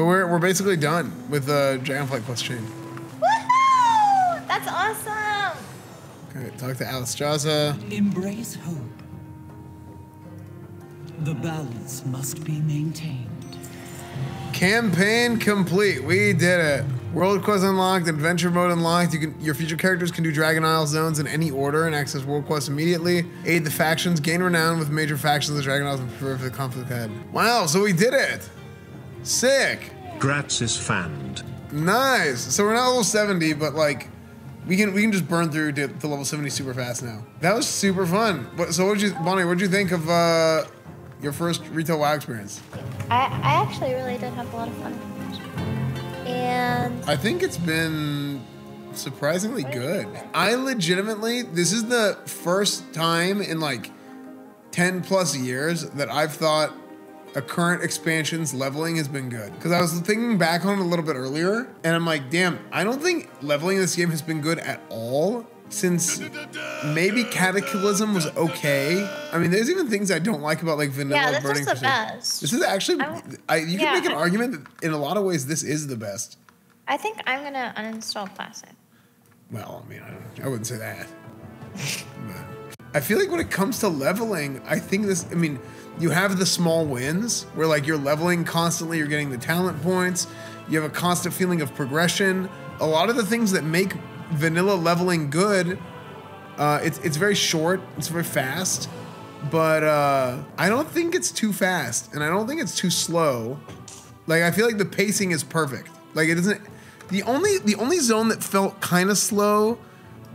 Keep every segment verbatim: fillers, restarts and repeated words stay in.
But we're, we're basically done with the uh, Dragonflight Plus chain. Woohoo! That's awesome! Okay, talk to Alexstrasza. Embrace hope. The balance must be maintained. Campaign complete. We did it. World quest unlocked. Adventure mode unlocked. You can, your future characters can do Dragon Isles zones in any order and access world quests immediately. Aid the factions. Gain renown with major factions of Dragon Isles and prepare for the conflict ahead. Wow, so we did it. Sick. Grats is fanned. Nice. So we're not level seventy, but like we can we can just burn through to, to level seventy super fast now. That was super fun. What, so what'd you, Bonnie, what'd you think of uh, your first retail WoW experience? I, I actually really did have a lot of fun. And I think it's been surprisingly good. I legitimately, this is the first time in like ten plus years that I've thought a current expansion's leveling has been good. Because I was thinking back on it a little bit earlier, and I'm like, damn, I don't think leveling in this game has been good at all. Since maybe Cataclysm was okay. I mean, there's even things I don't like about like vanilla yeah, this Burning Crusade. Yeah, the best. This is actually, I, you yeah, can make an I, argument that in a lot of ways this is the best. I think I'm gonna uninstall Classic. Well, I mean, I, don't, I wouldn't say that. But I feel like when it comes to leveling, I think this, I mean, you have the small wins where like you're leveling constantly, you're getting the talent points, you have a constant feeling of progression. A lot of the things that make vanilla leveling good, uh, it's, it's very short, it's very fast, but uh, I don't think it's too fast, and I don't think it's too slow. Like, I feel like the pacing is perfect. Like, it isn't, the only, the only zone that felt kind of slow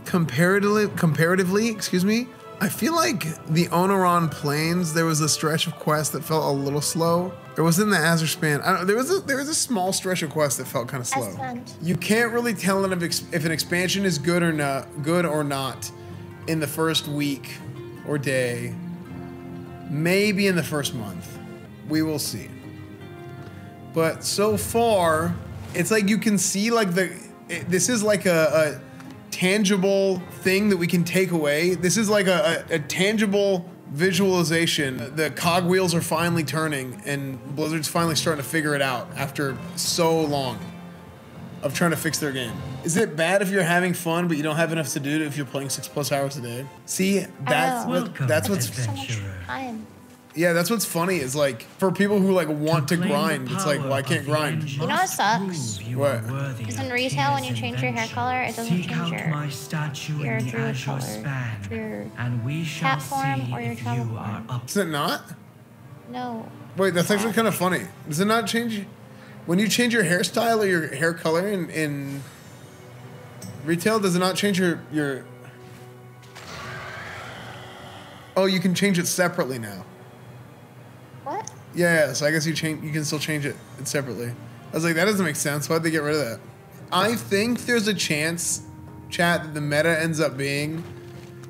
comparatively, comparatively, excuse me, I feel like the Onoron Plains, there was a stretch of quests that felt a little slow. It was in the Azure Span. I don't, there was a, there was a small stretch of quests that felt kind of slow. You can't really tell if, if an expansion is good or not, good or not, in the first week or day. Maybe in the first month, we will see. But so far, it's like you can see like the. It, this is like a, a tangible thing that we can take away. This is like a, a, a tangible. Visualization. The cogwheels are finally turning and Blizzard's finally starting to figure it out after so long of trying to fix their game. Is it bad if you're having fun but you don't have enough to do if you're playing six plus hours a day? See, that's what, that's what's fun. Yeah, that's what's funny is like for people who like want to, to grind, it's like, well, I can't grind. You know what sucks? What? Because in retail, when you change your hair color, it doesn't change your your druid color, your cat form, or your travel form. Is it not? No. Wait, that's actually kind of funny. Does it not change? When you change your hairstyle or your hair color in, in retail, does it not change your your? Oh, you can change it separately now. What? Yeah, so I guess you change. You can still change it separately. I was like, that doesn't make sense. Why'd they get rid of that? I think there's a chance, chat, that the meta ends up being,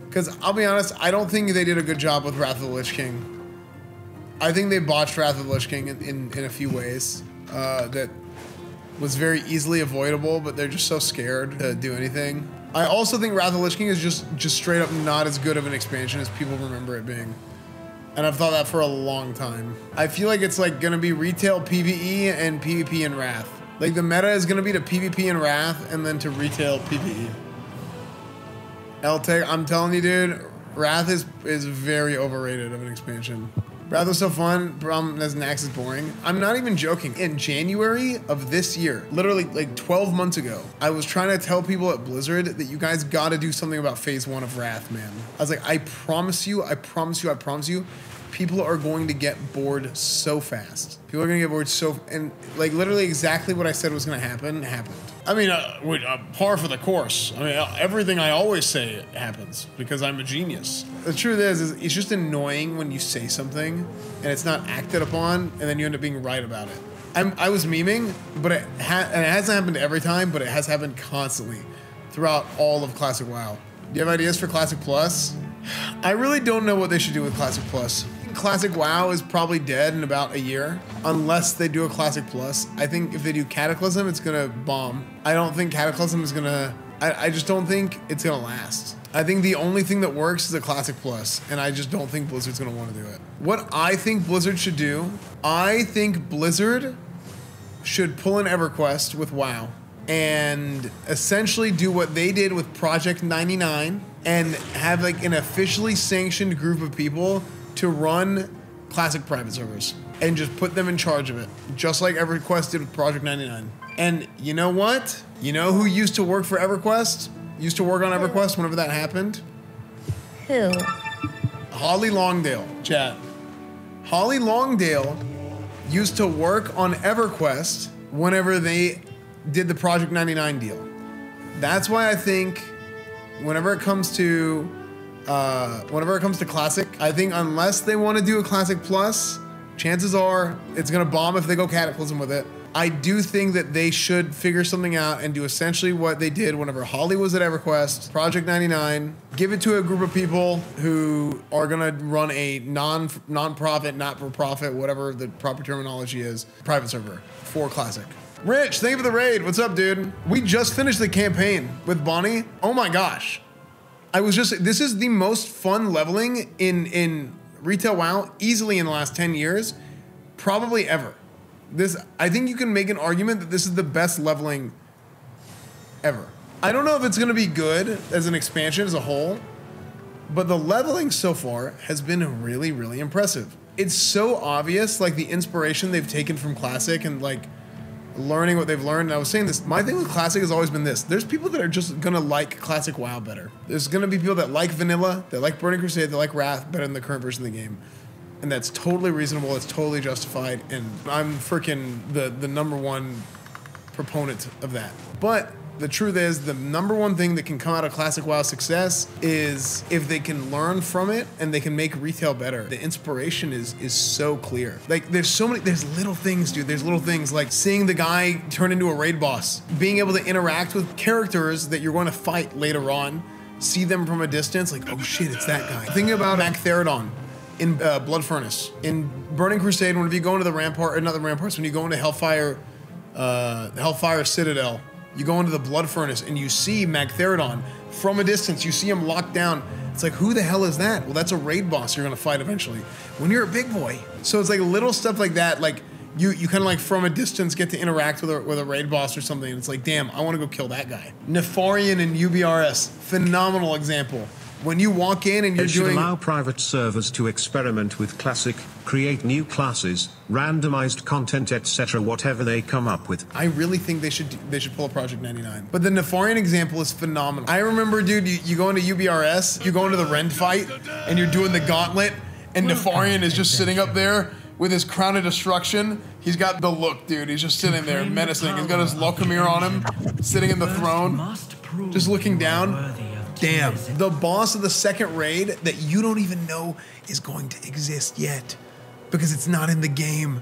because I'll be honest, I don't think they did a good job with Wrath of the Lich King. I think they botched Wrath of the Lich King in, in, in a few ways uh, that was very easily avoidable, but they're just so scared to do anything. I also think Wrath of the Lich King is just just straight up not as good of an expansion as people remember it being. And I've thought that for a long time. I feel like it's like gonna be retail PvE and PvP and Wrath. Like the meta is gonna be to PvP and Wrath and then to retail PvE. L-Tech, I'm telling you, dude, Wrath is, is very overrated of an expansion. Wrath was so fun, problem is Naxx is boring. I'm not even joking. In January of this year, literally like twelve months ago, I was trying to tell people at Blizzard that you guys gotta do something about phase one of Wrath, man. I was like, I promise you, I promise you, I promise you, people are going to get bored so fast. People are gonna get bored so, and like literally exactly what I said was gonna happen, happened. I mean, uh, wait, uh, par for the course. I mean, uh, everything I always say happens because I'm a genius. The truth is, is, it's just annoying when you say something and it's not acted upon, and then you end up being right about it. I'm, I was memeing, but it, ha and it hasn't happened every time, but it has happened constantly throughout all of Classic WoW. Do you have ideas for Classic Plus? I really don't know what they should do with Classic Plus. Classic WoW is probably dead in about a year, unless they do a Classic Plus. I think if they do Cataclysm, it's gonna bomb. I don't think Cataclysm is gonna, I, I just don't think it's gonna last. I think the only thing that works is a Classic Plus, and I just don't think Blizzard's gonna wanna do it. What I think Blizzard should do, I think Blizzard should pull in EverQuest with WoW and essentially do what they did with Project ninety-nine and have like an officially sanctioned group of people to run classic private servers and just put them in charge of it, just like EverQuest did with Project ninety-nine. And you know what? You know who used to work for EverQuest? Used to work on EverQuest whenever that happened? Who? Holly Longdale, chat. Holly Longdale used to work on EverQuest whenever they did the Project ninety-nine deal. That's why I think whenever it comes to uh, whenever it comes to Classic, I think unless they want to do a Classic Plus, chances are it's gonna bomb if they go Cataclysm with it. I do think that they should figure something out and do essentially what they did whenever Holly was at EverQuest, Project ninety-nine, give it to a group of people who are gonna run a non, non-profit, not-for-profit, whatever the proper terminology is, private server for Classic. Rich, thank you for the raid. What's up, dude? We just finished the campaign with Bonnie. Oh my gosh. I was just, this is the most fun leveling in, in Retail WoW, easily in the last ten years, probably ever. This, I think you can make an argument that this is the best leveling ever. I don't know if it's going to be good as an expansion as a whole, but the leveling so far has been really, really impressive. It's so obvious, like the inspiration they've taken from Classic and like learning what they've learned. And I was saying this, my thing with Classic has always been this. There's people that are just going to like Classic WoW better. There's going to be people that like Vanilla, that like Burning Crusade, that like Wrath better than the current version of the game. And that's totally reasonable, it's totally justified, and I'm freaking the, the number one proponent of that. But the truth is, the number one thing that can come out of Classic WoW success is if they can learn from it and they can make retail better. The inspiration is is so clear. Like there's so many, there's little things, dude. There's little things like seeing the guy turn into a raid boss, being able to interact with characters that you're going to fight later on, see them from a distance, like, oh shit, it's that guy. Thinking about Magtheridon in uh, Blood Furnace. In Burning Crusade, whenever you go into the Rampart, or not the Ramparts, when you go into Hellfire, uh, Hellfire Citadel, you go into the Blood Furnace and you see Magtheridon from a distance, you see him locked down. It's like, who the hell is that? Well, that's a raid boss you're gonna fight eventually when you're a big boy. So it's like little stuff like that, like you, you kind of like from a distance get to interact with a, with a raid boss or something, and it's like, damn, I wanna go kill that guy. Nefarian and U B R S, phenomenal example. When you walk in and you're doing- They should allow private servers to experiment with Classic, create new classes, randomized content, et cetera, whatever they come up with. I really think they should they should pull a Project ninety-nine. But the Nefarian example is phenomenal. I remember, dude, you, you go into U B R S, you go into the Rend fight, and you're doing the gauntlet, and Nefarian is just sitting up there with his crown of destruction. He's got the look, dude. He's just sitting there menacing. He's got his Lokomir on him, sitting in the throne, just looking down. Damn, the boss of the second raid that you don't even know is going to exist yet because it's not in the game,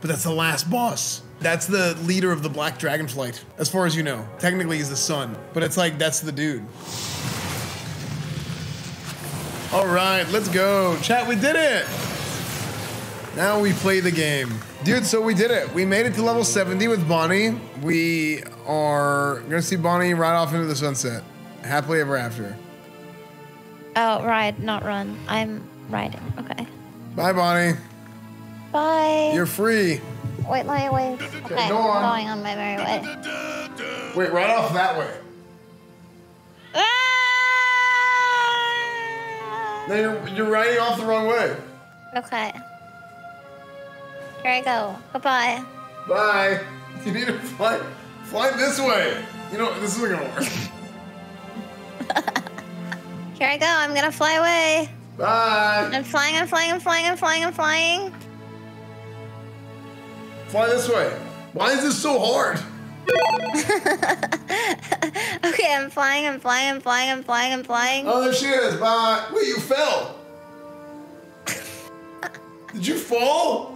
but that's the last boss. That's the leader of the Black Dragonflight, as far as you know. Technically he's the son, but it's like, that's the dude. All right, let's go. Chat, we did it. Now we play the game. Dude, so we did it. We made it to level seventy with Bonnie. We are gonna see Bonnie right off into the sunset. Happily ever after. Oh, ride, not run. I'm riding. Okay. Bye, Bonnie. Bye. You're free. Wait, lie away. Okay, okay, I'm on. going on my merry way. Wait, right off that way. Ah! No, you're, you're riding off the wrong way. Okay. Here I go. Goodbye. Bye. You need to fly, fly this way. You know, this isn't gonna work. Here I go, I'm gonna fly away. Bye. I'm flying, I'm flying, I'm flying, I'm flying, I'm flying. Fly this way. Why is this so hard? Okay, I'm flying, I'm flying, I'm flying, I'm flying, I'm flying. Oh, there she is, bye. Wait, you fell. Did you fall?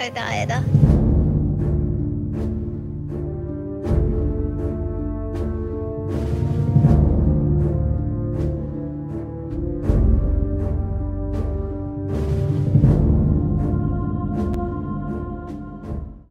I died.